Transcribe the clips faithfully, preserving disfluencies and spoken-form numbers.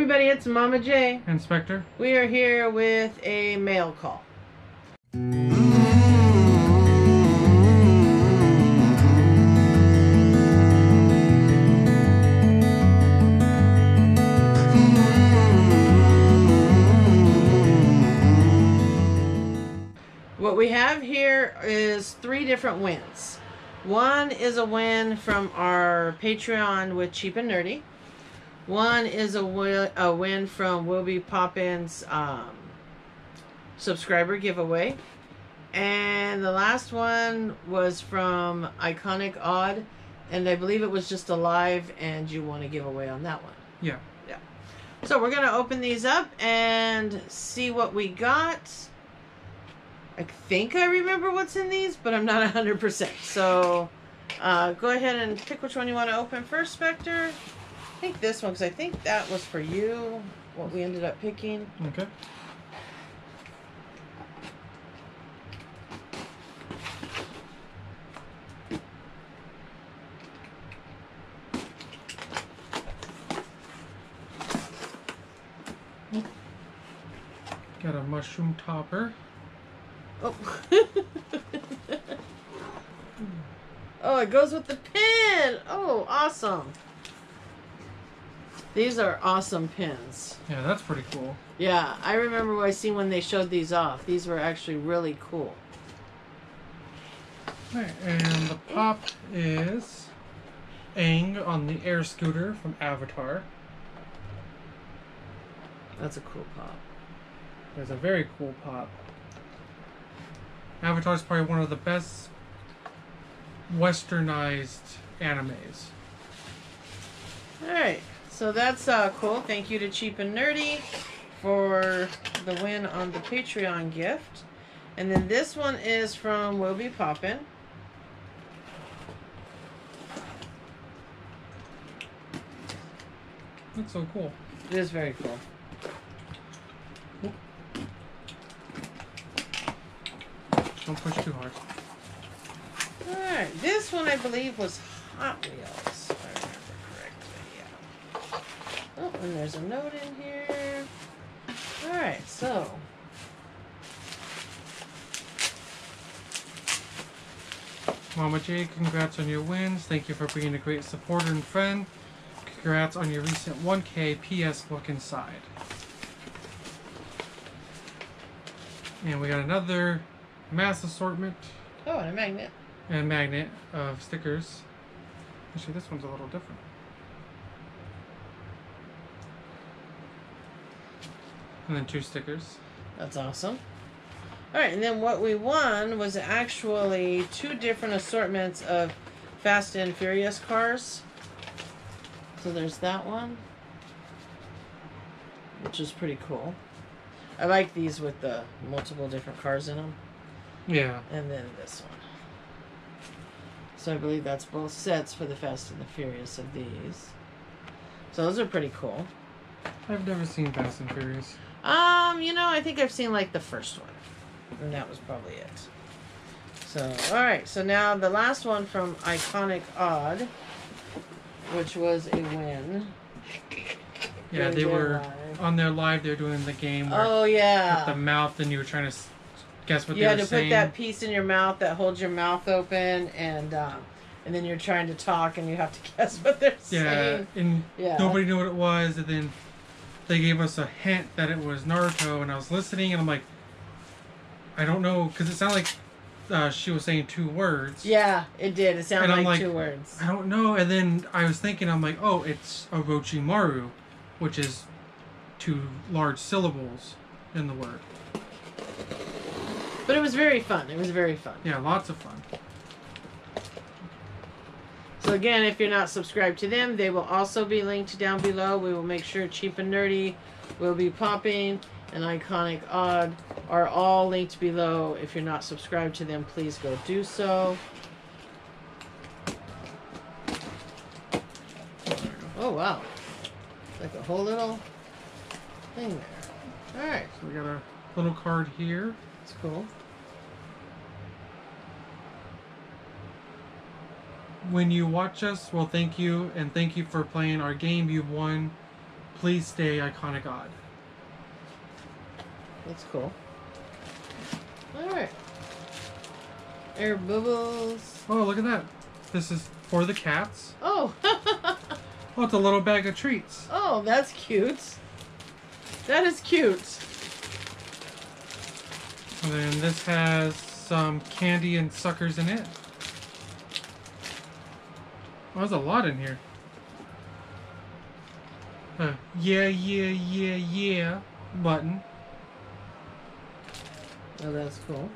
everybody, it's Mama J. And Spectre. We are here with a mail call. What we have here is three different wins. One is a win from our Patreon with Cheap and Nerdy. One is a win, a win from Wilby Poppins um, subscriber giveaway. And the last one was from Iconic Odd. And I believe it was just a live and you won a giveaway on that one. Yeah. Yeah. So we're going to open these up and see what we got. I think I remember what's in these, but I'm not one hundred percent. So uh, go ahead and pick which one you want to open first, Spectre. I think this one, because I think that was for you, what we ended up picking. Okay. Got a mushroom topper. Oh. Oh, it goes with the pin. Oh, awesome. These are awesome pins. Yeah, that's pretty cool. Yeah, I remember what I seen when they showed these off. These were actually really cool. All right, and the pop is Aang on the air scooter from Avatar. That's a cool pop. That's a very cool pop. Avatar is probably one of the best westernized animes. All right. So that's uh, cool. Thank you to Cheap and Nerdy for the win on the Patreon gift. And then this one is from Wilby Poppin. That's so cool. It is very cool. Don't push too hard. Alright, this one I believe was Hot Wheels. Oh, and there's a note in here. Alright, so. Mama J, congrats on your wins. Thank you for being a great supporter and friend. Congrats on your recent one K. P S look inside. And we got another mass assortment. Oh, and a magnet. And a magnet of stickers. Actually, this one's a little different. And then two stickers. That's awesome. All right, and then what we won was actually two different assortments of Fast and Furious cars. So there's that one, which is pretty cool. I like these with the multiple different cars in them. Yeah. And then this one. So I believe that's both sets for the Fast and the Furious of these. So those are pretty cool. I've never seen Fast and Furious. Um, you know, I think I've seen, like, the first one. And that was probably it. So, all right. So now the last one from Iconic Odd, which was a win. Yeah, they were live. On their live. They were doing the game. Where oh, yeah. With the mouth, and you were trying to guess what you they were saying. You had to put that piece in your mouth that holds your mouth open, and uh, and then you're trying to talk, and you have to guess what they're yeah, saying. And yeah, and nobody knew what it was, and then they gave us a hint that it was Naruto, and I was listening, and I'm like, I don't know, because it sounded like uh, she was saying two words. Yeah, it did. It sounded like, like two words. I don't know, and then I was thinking, I'm like, oh, it's Orochimaru, which is two large syllables in the word. But it was very fun. It was very fun. Yeah, lots of fun. So again, if you're not subscribed to them, they will also be linked down below. We will make sure Cheap and Nerdy, will be popping, and Iconic Odd are all linked below. If you're not subscribed to them, please go do so. Oh, wow. Like a whole little thing there. All right. So we got a little card here. It's cool. When you watch us, well, thank you, and thank you for playing our game. You've won. Please stay Iconic Odd. That's cool. Alright. Air bubbles. Oh, look at that. This is for the cats. Oh! Oh, it's a little bag of treats. Oh, that's cute. That is cute. And then this has some candy and suckers in it. Oh, there's a lot in here. Uh, yeah, yeah, yeah, yeah button. Oh, that's cool.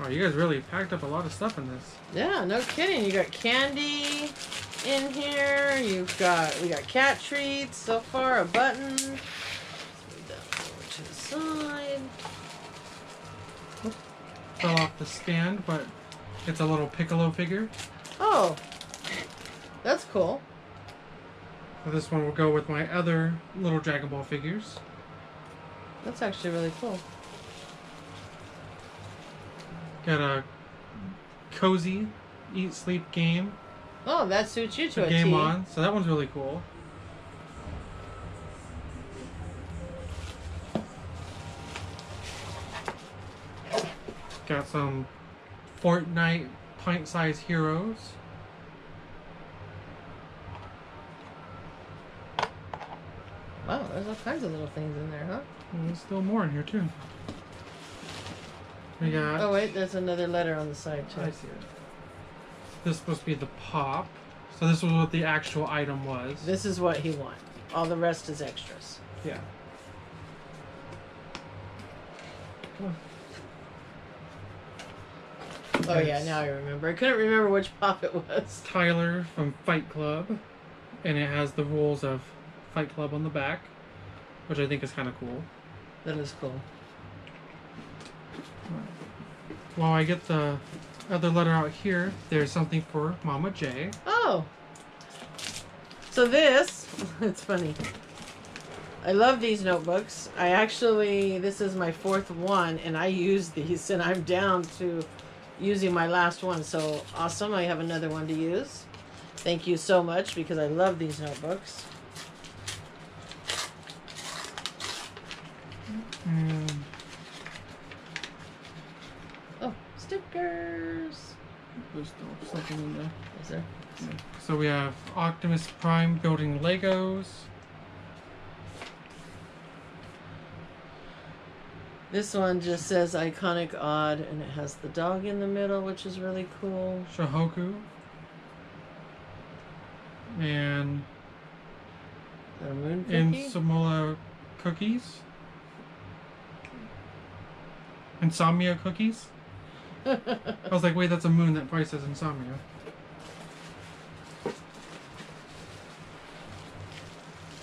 Wow, you guys really packed up a lot of stuff in this. Yeah, no kidding. You got candy in here. You've got we got cat treats so far. A button. Let's move that over to the side. Oop, fell off the stand, but it's a little Piccolo figure. Oh, that's cool. Well, this one will go with my other little Dragon Ball figures. That's actually really cool. Got a cozy eat sleep game. Oh, that suits you to a T. Game on, so that one's really cool. Got some Fortnite pint-sized heroes. Wow, there's all kinds of little things in there, huh? And there's still more in here too. We got, oh wait, there's another letter on the side too. I see it. This must be the pop. So this was what the actual item was. This is what he won. All the rest is extras. Yeah. Come on. Oh that's, yeah, now I remember. I couldn't remember which pop it was. Tyler from Fight Club. And it has the rules of Fight Club on the back, which I think is kind of cool. That is cool. While I get the other letter out here, there's something for Mama J. Oh! So this, it's funny. I love these notebooks. I actually, this is my fourth one, and I use these, and I'm down to using my last one. So awesome, I have another one to use. Thank you so much, because I love these notebooks. Mm. Oh, stickers. There's still something in there. Is there? Yeah. So we have Optimus Prime building Legos. This one just says Iconic Odd, and it has the dog in the middle, which is really cool. Shohoku. And the moon cookie? And Samoa cookies. Insomnia cookies? I was like, wait, that's a moon that probably says Insomnia.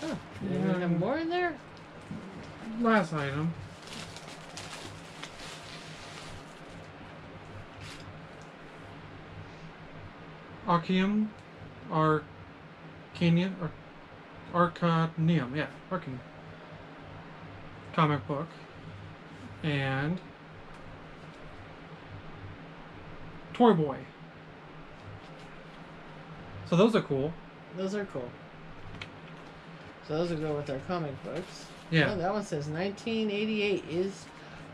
Huh. Do you have more in there? Last item. Arcanum. Arcanium. Arcanium. Yeah, Arcanum. Comic book. And Toy Boy. So those are cool. Those are cool. So those will go with our comic books. Yeah. Oh, that one says nineteen eighty-eight is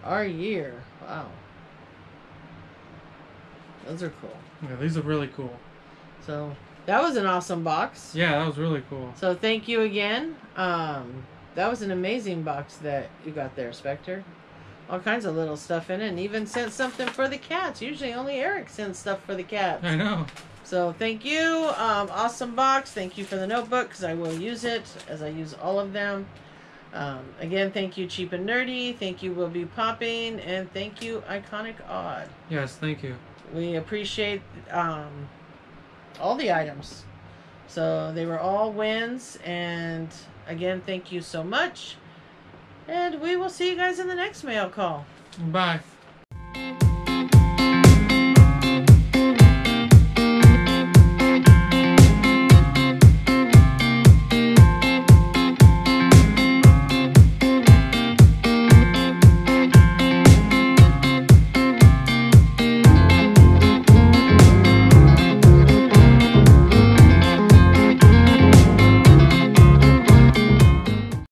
our year. Wow. Those are cool. Yeah, these are really cool. So that was an awesome box. Yeah, that was really cool. So thank you again. Um, that was an amazing box that you got there, Spectre. All kinds of little stuff in it, and even sent something for the cats. Usually only Eric sends stuff for the cats. I know. So thank you. Um, awesome box. Thank you for the notebook, because I will use it, as I use all of them. Um, again, thank you, Cheap and Nerdy. Thank you, Wilby Poppins. And thank you, Iconic Odd. Yes, thank you. We appreciate um, all the items. So they were all wins, and again, thank you so much. And we will see you guys in the next mail call. Bye.